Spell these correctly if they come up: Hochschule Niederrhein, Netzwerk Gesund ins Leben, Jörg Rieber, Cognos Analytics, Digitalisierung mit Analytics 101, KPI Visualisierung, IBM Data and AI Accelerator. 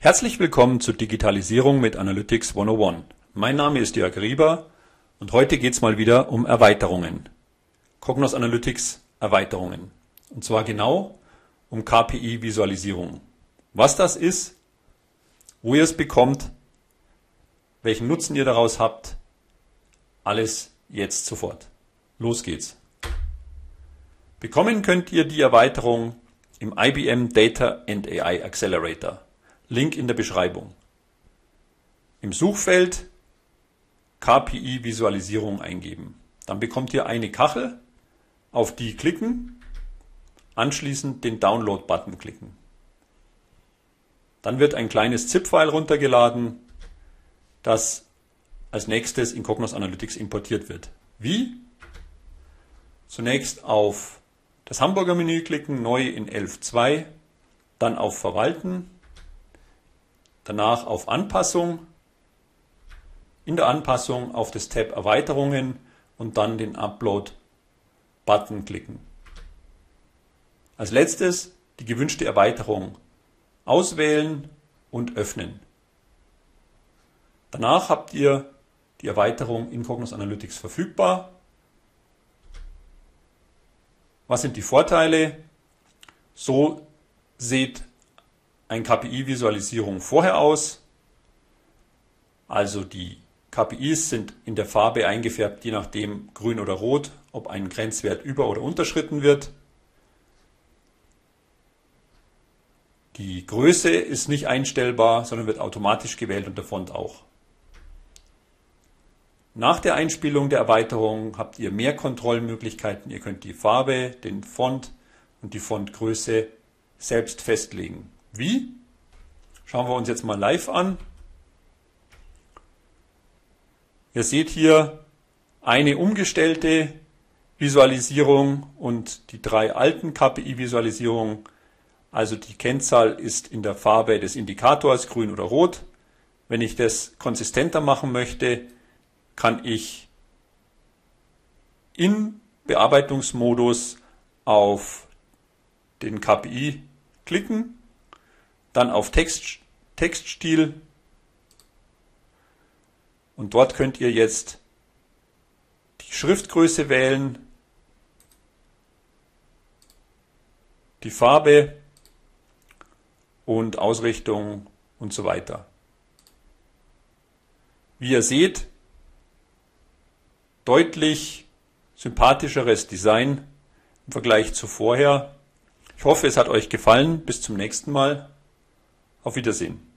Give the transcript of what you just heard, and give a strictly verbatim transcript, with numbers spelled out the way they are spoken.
Herzlich willkommen zu Digitalisierung mit Analytics hundertundeins. Mein Name ist Jörg Rieber und heute geht es mal wieder um Erweiterungen. Cognos Analytics Erweiterungen. Und zwar genau um K P I Visualisierung. Was das ist, wo ihr es bekommt, welchen Nutzen ihr daraus habt, alles jetzt sofort. Los geht's. Bekommen könnt ihr die Erweiterung im I B M Data and A I Accelerator. Link in der Beschreibung. Im Suchfeld K P I Visualisierung eingeben. Dann bekommt ihr eine Kachel, auf die klicken, anschließend den Download-Button klicken. Dann wird ein kleines ZIP-File runtergeladen, das als nächstes in Cognos Analytics importiert wird. Wie? Zunächst auf das Hamburger Menü klicken, neu in elf Punkt zwei, dann auf Verwalten, danach auf Anpassung, in der Anpassung auf das Tab Erweiterungen und dann den Upload-Button klicken. Als letztes die gewünschte Erweiterung auswählen und öffnen. Danach habt ihr die Erweiterung in Cognos Analytics verfügbar. Was sind die Vorteile? So sieht eine K P I-Visualisierung vorher aus. Also die K P Is sind in der Farbe eingefärbt, je nachdem grün oder rot, ob ein Grenzwert über- oder unterschritten wird. Die Größe ist nicht einstellbar, sondern wird automatisch gewählt und der Font auch. Nach der Einspielung der Erweiterung habt ihr mehr Kontrollmöglichkeiten. Ihr könnt die Farbe, den Font und die Fontgröße selbst festlegen. Wie? Schauen wir uns jetzt mal live an. Ihr seht hier eine umgestellte Visualisierung und die drei alten K P I-Visualisierungen. Also die Kennzahl ist in der Farbe des Indikators grün oder rot. Wenn ich das konsistenter machen möchte, kann ich im Bearbeitungsmodus auf den K P I klicken, dann auf Text, Textstil und dort könnt ihr jetzt die Schriftgröße wählen, die Farbe und Ausrichtung und so weiter. Wie ihr seht, deutlich sympathischeres Design im Vergleich zu vorher. Ich hoffe, es hat euch gefallen. Bis zum nächsten Mal. Auf Wiedersehen.